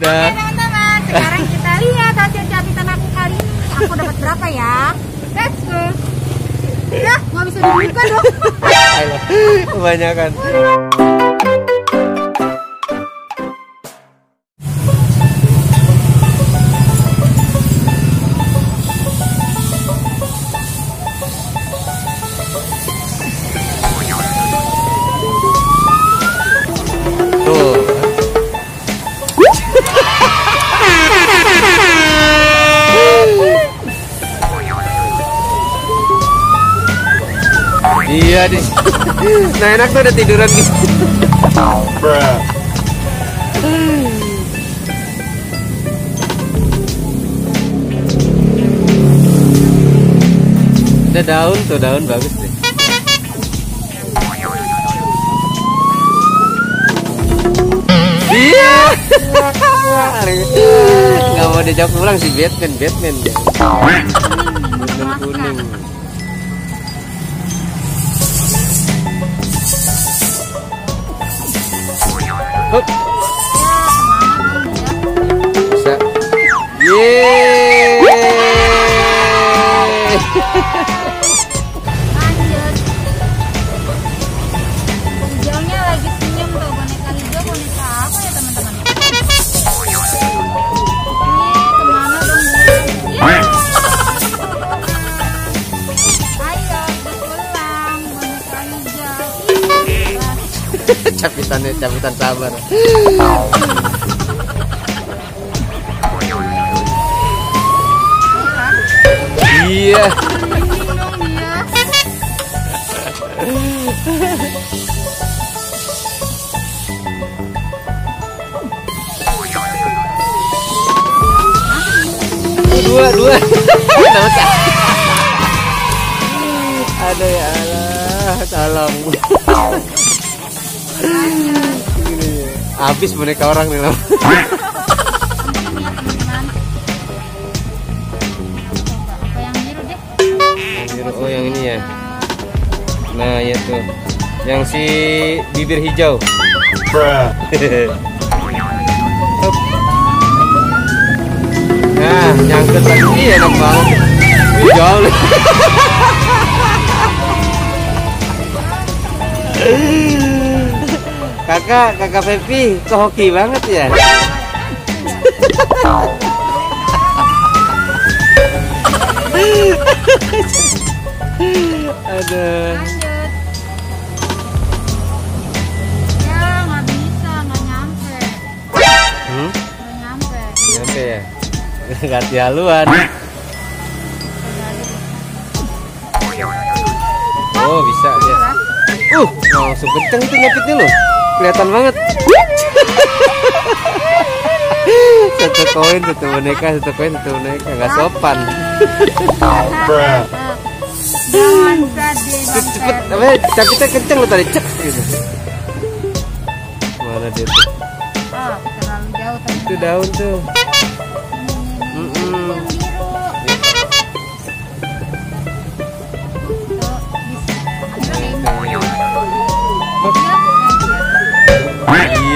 Oke teman-teman, sekarang kita lihat hasil jahitan aku kali ini. Aku dapat berapa ya? Let's go. Ya, nggak bisa dibuka dong. Kebanyakan. Iya deh. Nah enak tuh udah tiduran gitu. Ada daun tuh, daun bagus deh. Iya. Nggak mau diajak pulang si Batman, Batman deh. Batman kuning. Hup. Bisa. Yeay. Lanjut. Hijaunya lagi senyum tuh, boneka hijau, boneka apa ya teman-teman? Ini kemana dong? Ayo, kita pulang, boneka hijau. Capitan sabar. Iya. Dua. Ada ya Allah, tolong. Habis boneka orang nih loh. Oh yang ini ya. Nah ya tuh, yang si bibir hijau. Nah nyangkut lagi ya dong bang. Hijau. Kakak Pepi kok hoki banget ya? Ada. Ya nggak bisa, nggak nyampe. Nggak nyampe. Nyampe ya? Ganti haluan. Oh bisa dia. Langsung kenceng tuh nyapitnya loh. Kelihatan banget. Satu koin satu boneka, nggak sopan. Cepet, capitnya kenceng lo tadi, cek gitu. Mana dia tuh? Terlalu jauh. Itu daun tuh.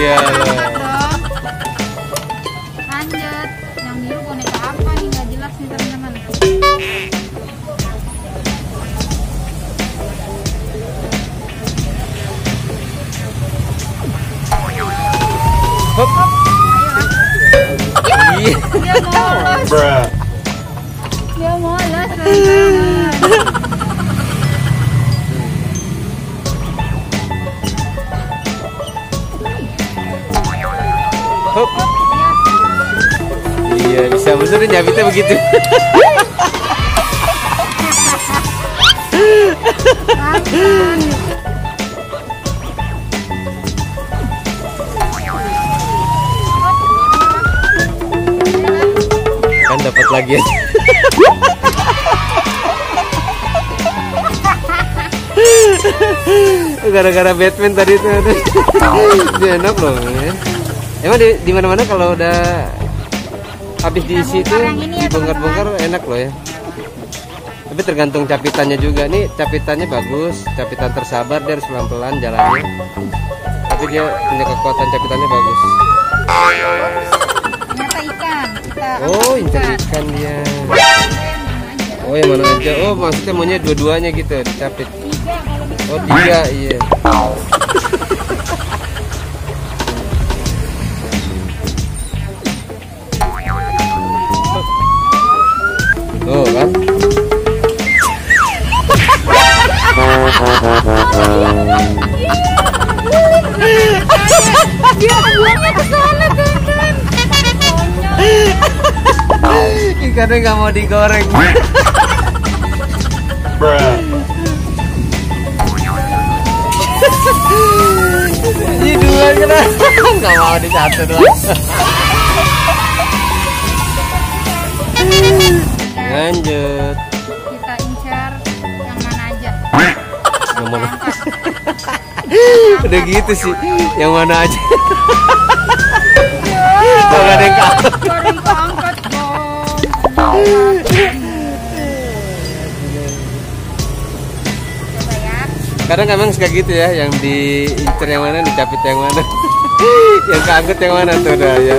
Iya. Lanjut. Yang biru boneka apa nih? Nggak jelas nih teman-teman. Hop. Iya. Dia molos. Dia molos. Hop. Iya bisa bener nyabitnya begitu. Kan dapat lagi. Gara-gara Batman tadi tuh. Dia enak loh ya. Emang di mana-mana kalau udah habis diisi itu dibongkar-bongkar enak loh ya. Tapi tergantung capitannya juga. Nih capitannya bagus, capitan tersabar, dia harus pelan-pelan jalannya. Tapi dia punya kekuatan, capitannya bagus. tiga. Oh, maksudnya maunya dua-duanya gitu dicapit. Oh, tiga, iya. Tuh kan. Dia buangnya ke sana kan. Ikannya nggak mau digoreng. Ini dua kena, nggak mau dicatur lah. Lanjut. Kita incar yang mana aja. Yang mana? Udah gitu sih, yang mana aja. Kalau nggak ada yang angkat dong. Kadang emang suka gitu ya, yang diincer yang mana, dicapit yang mana. Yang keangkut yang mana tuh udah ya.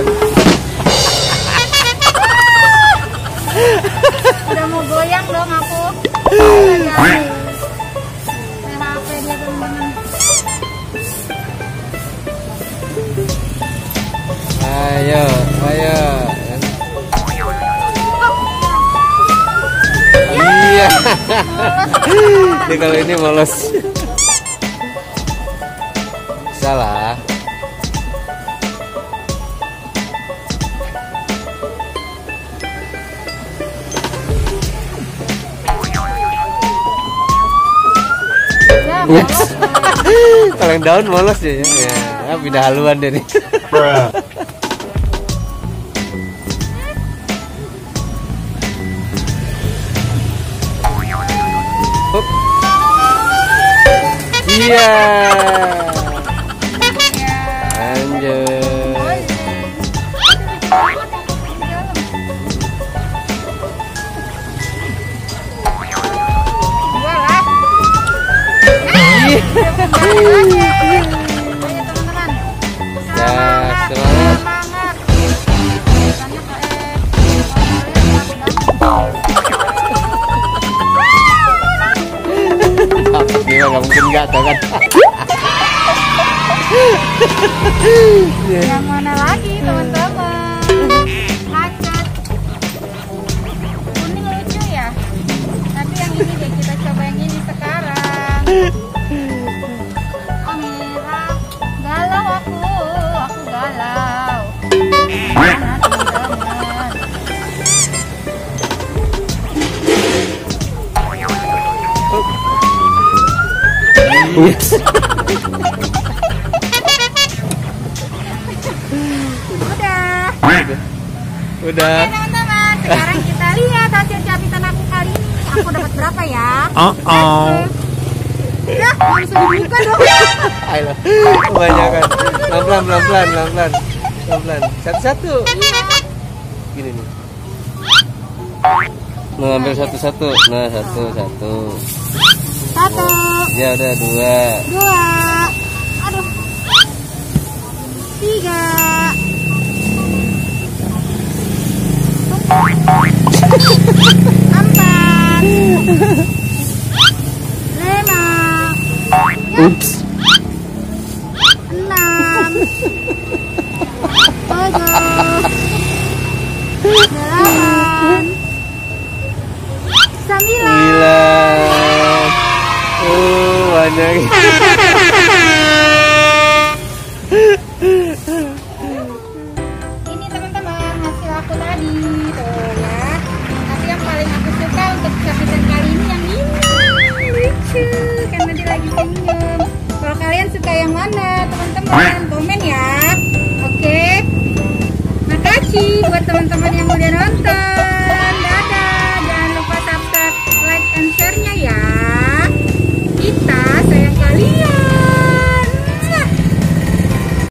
Udah mau goyang dong aku. HP dia temen-temen. Ayo, ayo. Iya. Dia kalau ini molos. Salah. Kalau yang daun molos ya. Ya, pindah haluan deh nih. Iya. Lanjut. Gak mungkin enggak tuh kan. Yang mana lagi teman-teman? Hacat kuning lucu ya. Tapi yang ini deh, kita coba yang ini sekarang. Oh merah, galau aku galau. Nah, Udah. Oke teman-teman, sekarang kita lihat hasil capitan aku kali ini. Aku dapat berapa ya? Udah, langsung dibuka dong. Ayo, kebanyakan. Pelan-pelan. Satu-satu. Iya. Gini nih. Mengambil satu-satu. Nah, satu-satu. Satu. Ya udah, dua, aduh, tiga, empat, lima, enam, tujuh, delapan, sembilan. Oh, banyak.